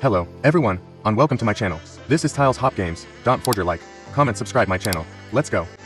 Hello, everyone, and welcome to my channel. This is Tiles Hop Games. Don't forget to like, comment, subscribe my channel. Let's go.